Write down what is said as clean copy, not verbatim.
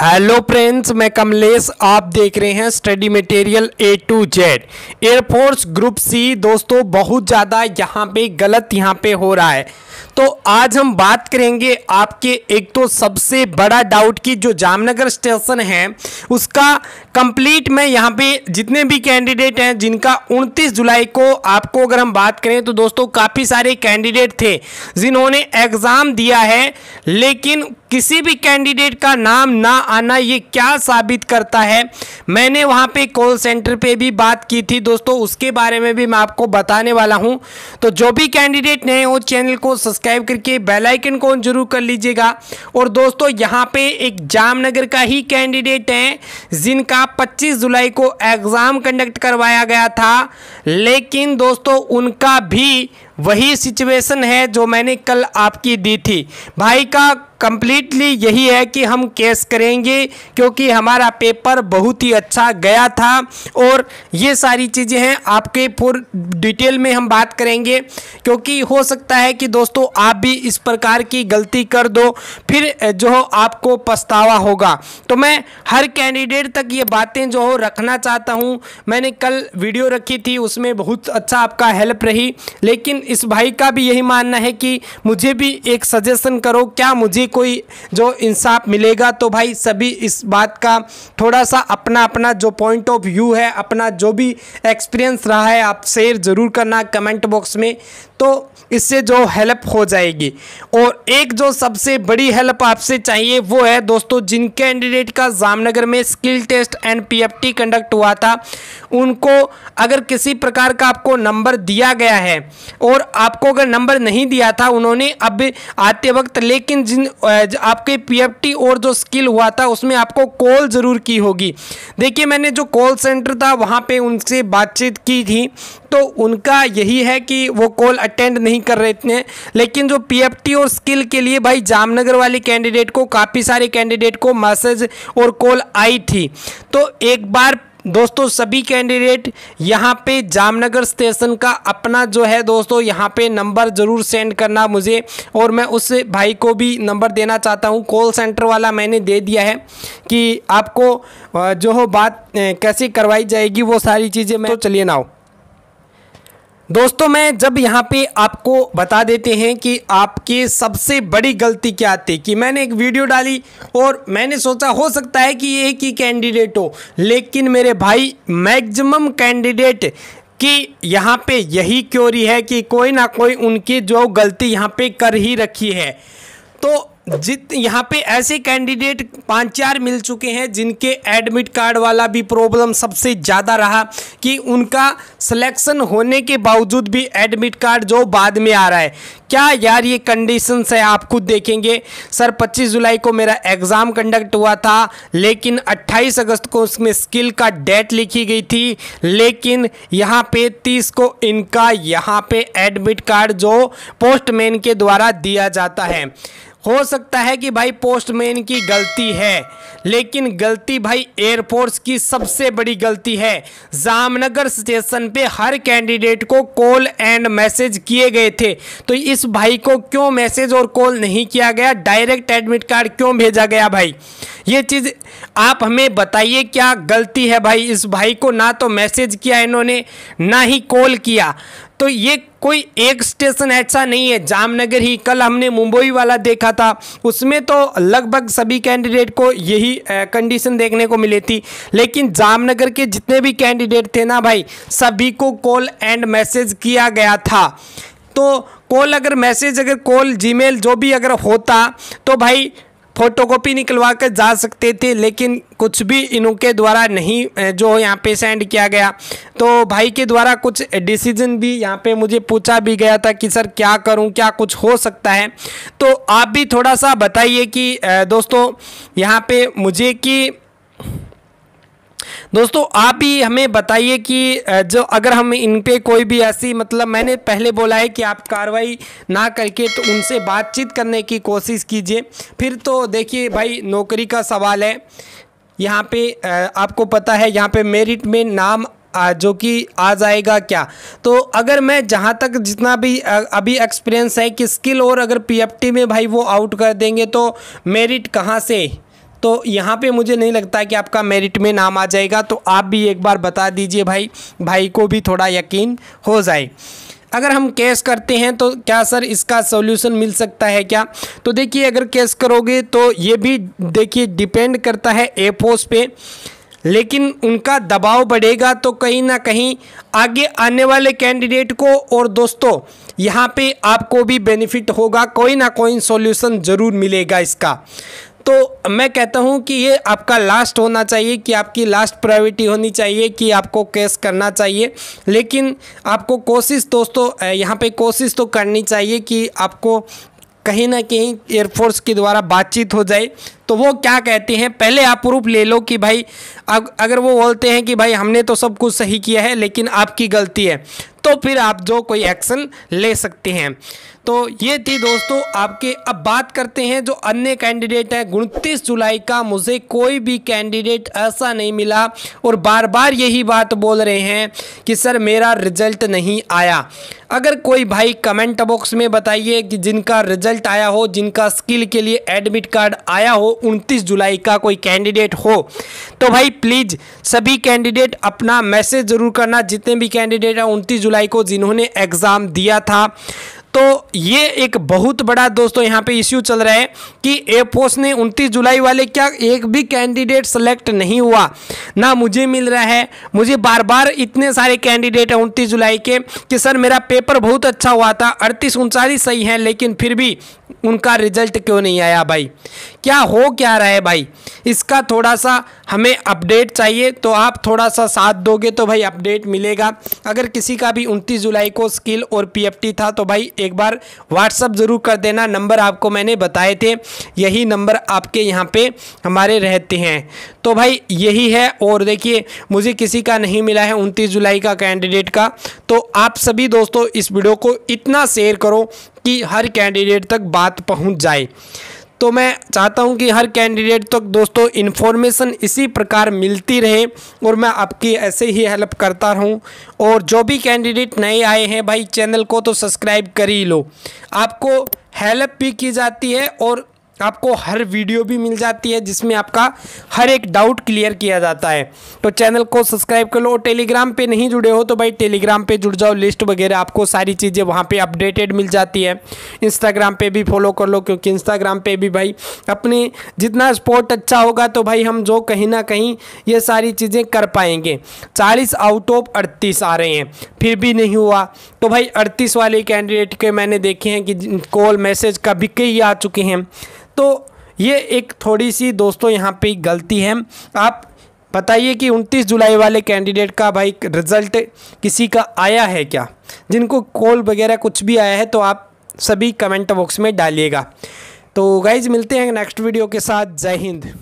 Hello friends, मैं कमलेश, आप देख रहे हैं study material A to Z. Air force group C दोस्तों बहुत ज़्यादा यहाँ पे गलत हो रहा है। तो आज हम बात करेंगे आपके एक तो सबसे बड़ा डाउट की जो जामनगर स्टेशन है उसका कंप्लीट। मैं यहाँ पे जितने भी कैंडिडेट हैं जिनका 29 जुलाई को आपको अगर हम बात करें तो दोस्तों काफ़ी सारे कैंडिडेट थे जिन्होंने एग्ज़ाम दिया है, लेकिन किसी भी कैंडिडेट का नाम ना आना ये क्या साबित करता है। मैंने वहाँ पे कॉल सेंटर पे भी बात की थी दोस्तों, उसके बारे में भी मैं आपको बताने वाला हूँ। तो जो भी कैंडिडेट नए हो चैनल को सब्सक्राइब करके बेल आइकन को जरूर कर लीजिएगा। और दोस्तों यहाँ पे एक जामनगर का ही कैंडिडेट है जिनका 25 जुलाई को एग्ज़ाम कंडक्ट करवाया गया था, लेकिन दोस्तों उनका भी वही सिचुएशन है जो मैंने कल आपकी दी थी। भाई का कम्प्लीटली यही है कि हम केस करेंगे क्योंकि हमारा पेपर बहुत ही अच्छा गया था। और ये सारी चीज़ें हैं, आपके पूरी डिटेल में हम बात करेंगे क्योंकि हो सकता है कि दोस्तों आप भी इस प्रकार की गलती कर दो, फिर जो हो आपको पछतावा होगा। तो मैं हर कैंडिडेट तक ये बातें जो हो रखना चाहता हूँ। मैंने कल वीडियो रखी थी उसमें बहुत अच्छा आपका हेल्प रही, लेकिन इस भाई का भी यही मानना है कि मुझे भी एक सजेशन करो, क्या मुझे कोई जो इंसाफ मिलेगा। तो भाई सभी इस बात का थोड़ा सा अपना अपना जो पॉइंट ऑफ व्यू है, अपना जो भी एक्सपीरियंस रहा है आप शेयर ज़रूर करना कमेंट बॉक्स में, तो इससे जो हेल्प हो जाएगी। और एक जो सबसे बड़ी हेल्प आपसे चाहिए वो है दोस्तों, जिन कैंडिडेट का जामनगर में skill test and PFT conduct हुआ था उनको अगर किसी प्रकार का आपको नंबर दिया गया है और आपको अगर नंबर नहीं दिया था उन्होंने अब आते वक्त, लेकिन जिन आपके PFT और जो स्किल हुआ था उसमें आपको कॉल ज़रूर की होगी। देखिए मैंने जो कॉल सेंटर था वहाँ पे उनसे बातचीत की थी, तो उनका यही है कि वो कॉल अटेंड नहीं कर रहे थे। लेकिन जो PFT और स्किल के लिए भाई जामनगर वाले कैंडिडेट को, काफ़ी सारे कैंडिडेट को मैसेज और कॉल आई थी। तो एक बार दोस्तों सभी कैंडिडेट यहाँ पे जामनगर स्टेशन का अपना जो है दोस्तों यहाँ पे नंबर ज़रूर सेंड करना मुझे, और मैं उस भाई को भी नंबर देना चाहता हूँ। कॉल सेंटर वाला मैंने दे दिया है कि आपको जो हो बात कैसे करवाई जाएगी वो सारी चीज़ें मैं, तो चलिए ना दोस्तों मैं जब यहाँ पे आपको बता देते हैं कि आपकी सबसे बड़ी गलती क्या थी। कि मैंने एक वीडियो डाली और मैंने सोचा हो सकता है कि ये एक ही कैंडिडेट हो, लेकिन मेरे भाई मैक्सिमम कैंडिडेट कि यहाँ पे यही क्योरी है कि कोई ना कोई उनकी जो गलती यहाँ पे कर ही रखी है। तो यहाँ पे ऐसे कैंडिडेट 5-4 मिल चुके हैं जिनके एडमिट कार्ड वाला भी प्रॉब्लम सबसे ज़्यादा रहा कि उनका सिलेक्शन होने के बावजूद भी एडमिट कार्ड जो बाद में आ रहा है। क्या यार ये कंडीशंस है, आप खुद देखेंगे। सर 25 जुलाई को मेरा एग्ज़ाम कंडक्ट हुआ था, लेकिन 28 अगस्त को उसमें स्किल का डेट लिखी गई थी, लेकिन यहाँ पे 30 को इनका यहाँ पे एडमिट कार्ड जो पोस्टमैन के द्वारा दिया जाता है। हो सकता है कि भाई पोस्टमैन की गलती है, लेकिन गलती भाई एयरफोर्स की सबसे बड़ी गलती है। जामनगर स्टेशन पे हर कैंडिडेट को कॉल एंड मैसेज किए गए थे, तो इस भाई को क्यों मैसेज और कॉल नहीं किया गया, डायरेक्ट एडमिट कार्ड क्यों भेजा गया। भाई ये चीज़ आप हमें बताइए क्या गलती है भाई। इस भाई को ना तो मैसेज किया इन्होंने ना ही कॉल किया। तो ये कोई एक स्टेशन ऐसा नहीं है जामनगर ही, कल हमने मुंबई वाला देखा था उसमें तो लगभग सभी कैंडिडेट को यही कंडीशन देखने को मिली थी। लेकिन जामनगर के जितने भी कैंडिडेट थे ना भाई, सभी को कॉल एंड मैसेज किया गया था। तो कॉल अगर मैसेज अगर कॉल जीमेल जो भी अगर होता तो भाई फोटोकॉपी निकलवा कर जा सकते थे, लेकिन कुछ भी इनके द्वारा नहीं जो यहाँ पे सेंड किया गया। तो भाई के द्वारा कुछ डिसीजन भी यहाँ पे मुझे पूछा भी गया था कि सर क्या करूँ, क्या कुछ हो सकता है। तो आप भी थोड़ा सा बताइए कि दोस्तों यहाँ पे मुझे कि दोस्तों आप भी हमें बताइए कि जो अगर हम इन पे कोई भी ऐसी, मतलब मैंने पहले बोला है कि आप कार्रवाई ना करके तो उनसे बातचीत करने की कोशिश कीजिए। फिर तो देखिए भाई नौकरी का सवाल है, यहाँ पे आपको पता है यहाँ पे मेरिट में नाम जो कि आ जाएगा क्या। तो अगर मैं जहाँ तक जितना भी अभी एक्सपीरियंस है कि स्किल और अगर PFT में भाई वो आउट कर देंगे तो मेरिट कहाँ से, तो यहाँ पे मुझे नहीं लगता है कि आपका मेरिट में नाम आ जाएगा। तो आप भी एक बार बता दीजिए भाई को भी थोड़ा यकीन हो जाए। अगर हम कैश करते हैं तो क्या सर इसका सॉल्यूशन मिल सकता है क्या? तो देखिए अगर कैश करोगे तो ये भी देखिए डिपेंड करता है एयरफोर्स पे, लेकिन उनका दबाव बढ़ेगा तो कहीं ना कहीं आगे आने वाले कैंडिडेट को और दोस्तों यहाँ पे आपको भी बेनिफिट होगा, कोई ना कोई सॉल्यूशन ज़रूर मिलेगा इसका। तो मैं कहता हूं कि ये आपका लास्ट होना चाहिए, कि आपकी लास्ट प्रायोरिटी होनी चाहिए कि आपको कैश करना चाहिए, लेकिन आपको कोशिश दोस्तों यहाँ पे कोशिश तो करनी चाहिए कि आपको कहीं ना कहीं एयरफोर्स के द्वारा बातचीत हो जाए। तो वो क्या कहते हैं पहले आप प्रूफ ले लो कि भाई अगर वो बोलते हैं कि भाई हमने तो सब कुछ सही किया है लेकिन आपकी गलती है, तो फिर आप जो कोई एक्शन ले सकते हैं। तो ये थी दोस्तों आपके। अब बात करते हैं जो अन्य कैंडिडेट हैं। 29 जुलाई का मुझे कोई भी कैंडिडेट ऐसा नहीं मिला और बार बार यही बात बोल रहे हैं कि सर मेरा रिजल्ट नहीं आया। अगर कोई भाई कमेंट बॉक्स में बताइए कि जिनका रिजल्ट आया हो, जिनका स्किल के लिए एडमिट कार्ड आया हो, 29 जुलाई का कोई कैंडिडेट हो तो भाई प्लीज़ सभी कैंडिडेट अपना मैसेज ज़रूर करना, जितने भी कैंडिडेट हैं 29 जुलाई को जिन्होंने एग्ज़ाम दिया था। तो ये एक बहुत बड़ा दोस्तों यहाँ पे इश्यू चल रहा है कि एयरफोर्स ने 29 जुलाई वाले क्या एक भी कैंडिडेट सेलेक्ट नहीं हुआ ना मुझे मिल रहा है। मुझे बार बार इतने सारे कैंडिडेट हैं 29 जुलाई के कि सर मेरा पेपर बहुत अच्छा हुआ था, 38-39 सही है, लेकिन फिर भी उनका रिजल्ट क्यों नहीं आया। भाई क्या हो क्या रहा है भाई, इसका थोड़ा सा हमें अपडेट चाहिए। तो आप थोड़ा सा साथ दोगे तो भाई अपडेट मिलेगा। अगर किसी का भी 29 जुलाई को स्किल और पीएफटी था तो भाई एक बार व्हाट्सअप ज़रूर कर देना, नंबर आपको मैंने बताए थे, यही नंबर आपके यहाँ पे हमारे रहते हैं। तो भाई यही है। और देखिए मुझे किसी का नहीं मिला है 29 जुलाई का कैंडिडेट का। तो आप सभी दोस्तों इस वीडियो को इतना शेयर करो कि हर कैंडिडेट तक बात पहुँच जाए। तो मैं चाहता हूं कि हर कैंडिडेट तक दोस्तों इन्फॉर्मेशन इसी प्रकार मिलती रहे और मैं आपकी ऐसे ही हेल्प करता रहूं। और जो भी कैंडिडेट नए आए हैं भाई चैनल को तो सब्सक्राइब कर ही लो, आपको हेल्प भी की जाती है और आपको हर वीडियो भी मिल जाती है जिसमें आपका हर एक डाउट क्लियर किया जाता है। तो चैनल को सब्सक्राइब कर लो। और टेलीग्राम पे नहीं जुड़े हो तो भाई टेलीग्राम पे जुड़ जाओ, लिस्ट वगैरह आपको सारी चीज़ें वहाँ पे अपडेटेड मिल जाती है। इंस्टाग्राम पे भी फॉलो कर लो, क्योंकि इंस्टाग्राम पे भी भाई अपने जितना स्पोर्ट अच्छा होगा तो भाई हम जो कहीं ना कहीं ये सारी चीज़ें कर पाएंगे। 40 आउट ऑफ 38 आ रहे हैं, फिर भी नहीं हुआ तो भाई 38 वाले कैंडिडेट के मैंने देखे हैं कि कॉल मैसेज कभी कई आ चुके हैं। तो ये एक थोड़ी सी दोस्तों यहाँ पे गलती है। आप बताइए कि 29 जुलाई वाले कैंडिडेट का भाई रिज़ल्ट किसी का आया है क्या, जिनको कॉल वगैरह कुछ भी आया है तो आप सभी कमेंट बॉक्स में डालिएगा। तो गाइज मिलते हैं नेक्स्ट वीडियो के साथ। जय हिंद।